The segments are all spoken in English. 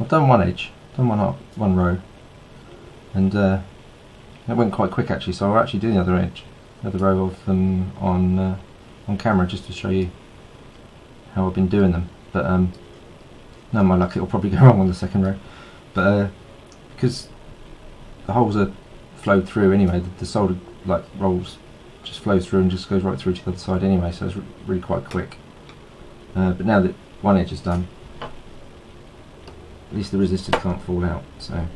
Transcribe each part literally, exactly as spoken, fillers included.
I've done one edge, done one up, one row, and uh, that went quite quick actually. So I'll actually do the other edge, the other row of them on uh, on camera just to show you how I've been doing them. But um, no, my luck, it'll probably go wrong on the second row. But uh, because the holes are flowed through anyway, the, the solder like rolls, just flows through and just goes right through to the other side anyway. So it's really quite quick. Uh, but now that one edge is done, at least the resistors can't fall out, so,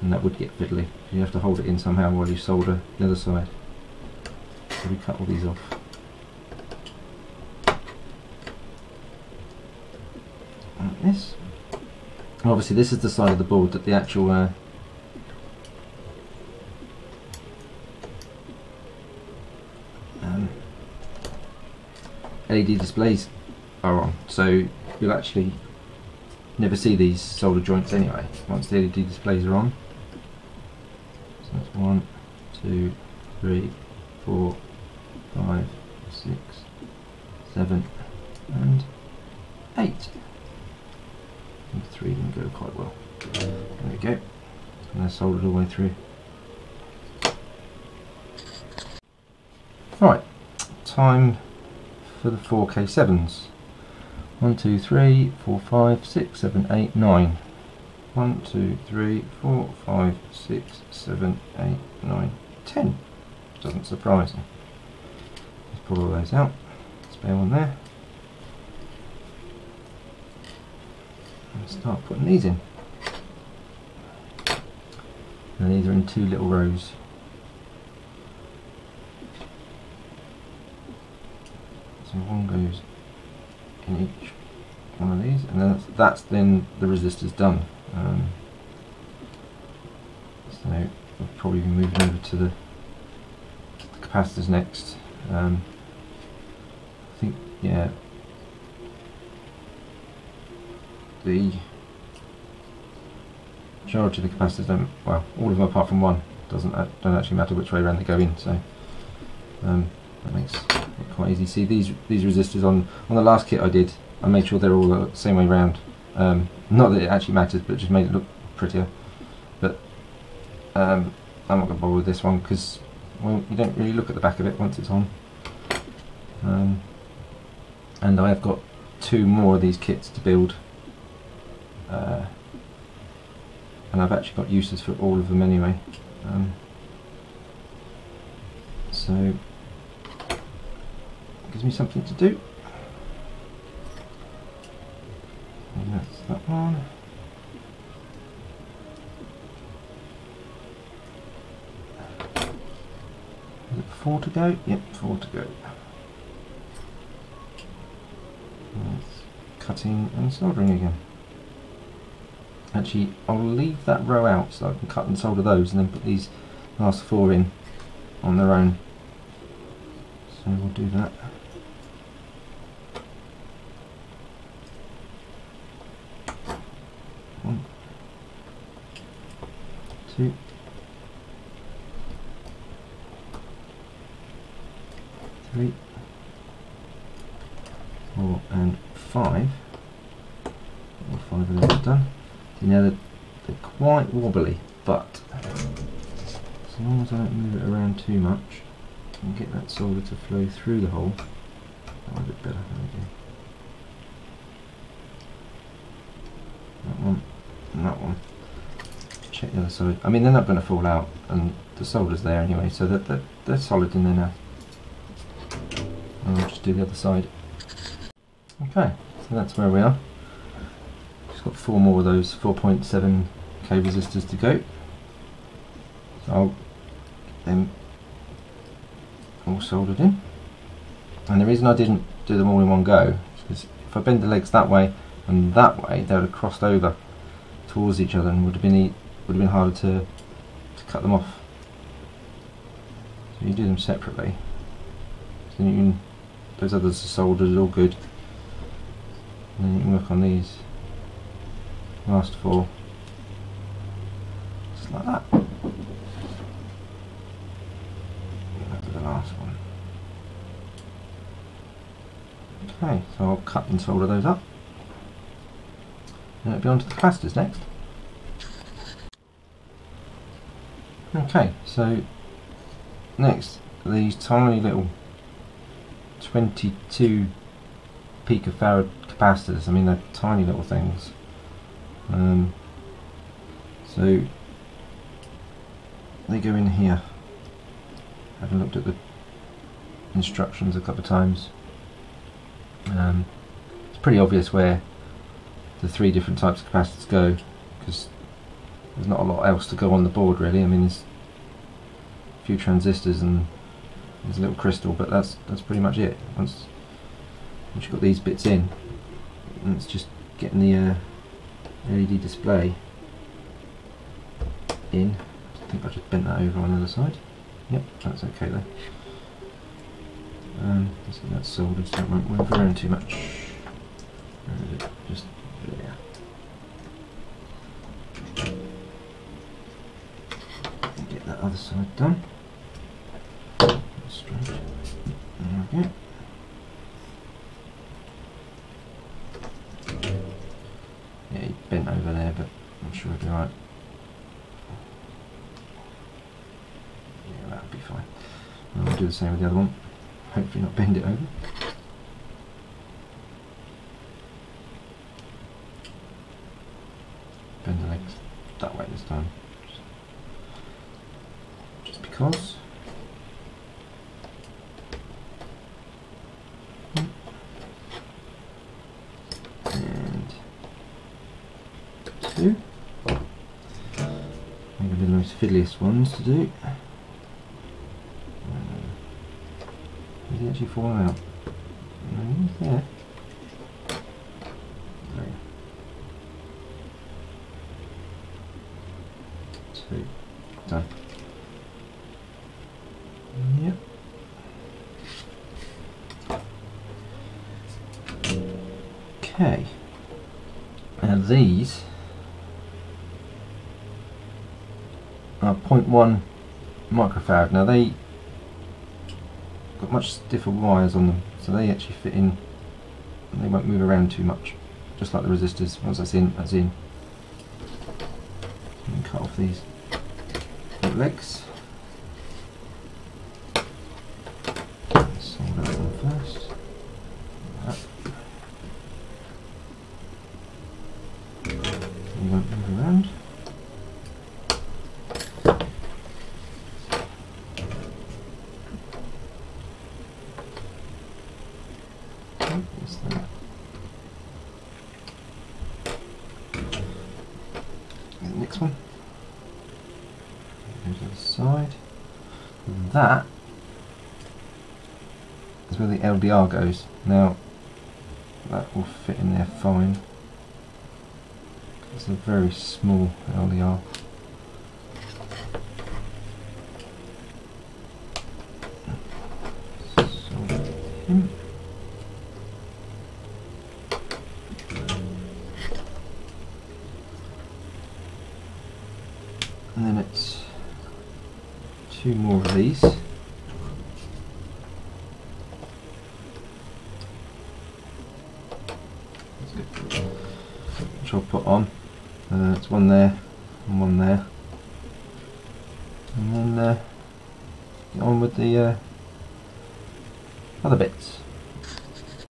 and that would get fiddly. You have to hold it in somehow while you solder the other side. So we cut all these off. Like this. And obviously this is the side of the board that the actual uh, um, L E D displays are on, so you'll actually never see these solder joints anyway, once the L E D displays are on. So that's one, two, three, four, five, six, seven, and eight. Number three didn't go quite well. There we go. And they're soldered all the way through. Alright, time for the four K sevens. one, two, three, four, five, six, seven, eight, nine. one, two, three, four, five, six, seven, eight, nine, ten. Doesn't surprise me. Let's pull all those out. Spare one there. And start putting these in. And these are in two little rows. So one goes in each one of these, and then that's, that's then the resistor's done. Um, so we'll probably be moving over to the, the capacitors next. Um, I think, yeah, the majority of the capacitors don't, well, all of them apart from one doesn't don't actually matter which way around they go in. So um, that makes quite easy. See these these resistors on on the last kit I did, I made sure they're all the same way round. Um, not that it actually matters, but it just made it look prettier. But um, I'm not going to bother with this one because, well, you don't really look at the back of it once it's on. Um, and I have got two more of these kits to build, uh, and I've actually got uses for all of them anyway. Um, so. Gives me something to do. And that's that one. Is it four to go? Yep, four to go. And it's cutting and soldering again. Actually, I'll leave that row out so I can cut and solder those, and then put these last four in on their own. So we'll do that. Two. Three. Four and five. All five of those are done. So now they're, they're quite wobbly, but as long as I don't move it around too much and get that solder to flow through the hole, that might be better than I do. That one and that one. Check the other side. I mean, they're not going to fall out, and the solder's there anyway, so that they're, they're solid in there now. And I'll just do the other side. Okay, so that's where we are. Just got four more of those four point seven K resistors to go. So I'll get them all soldered in. And the reason I didn't do them all in one go is because if I bend the legs that way and that way, they would have crossed over towards each other and would have been e would have been harder to, to cut them off. So you do them separately. So then you can, those others are soldered, all good. And then you can work on these last four. Just like that. That's the last one. Okay, so I'll cut and solder those up. Now it'll be onto the capacitors next. Okay, so next, these tiny little twenty-two picofarad capacitors. I mean, they're tiny little things. Um, so they go in here. I haven't looked at the instructions a couple of times. Um, it's pretty obvious where the three different types of capacitors go, because there's not a lot else to go on the board really. I mean, there's a few transistors and there's a little crystal, but that's that's pretty much it. Once, once you've got these bits in, and it's just getting the uh, L E D display in. I think I just bent that over on the other side. Yep, that's okay there. Um, I think that's soldered, so I won't move around too much. Just there. Get that other side done. Straight. There we go. Yeah, he bent over there, but I'm sure it'll be alright. Yeah, that'll be fine. And I'll do the same with the other one. Hopefully not bend it over. Bend the legs that way this time. Just because. And two. Maybe the most fiddliest ones to do. Actually falling out. Mm, yeah. Three. Two. Done. Yep. Okay. Now these are zero point one microfarad. Now they got much stiffer wires on them, so they actually fit in and they won't move around too much, just like the resistors. Once that's in, that's in. And cut off these legs. Solder that one first. They won't move around. That is where the L D R goes. Now that will fit in there fine. It's a very small L D R. And then it's two more of these. There we go. Which I'll put on. Uh, it's one there and one there. And then uh, get on with the uh, other bits.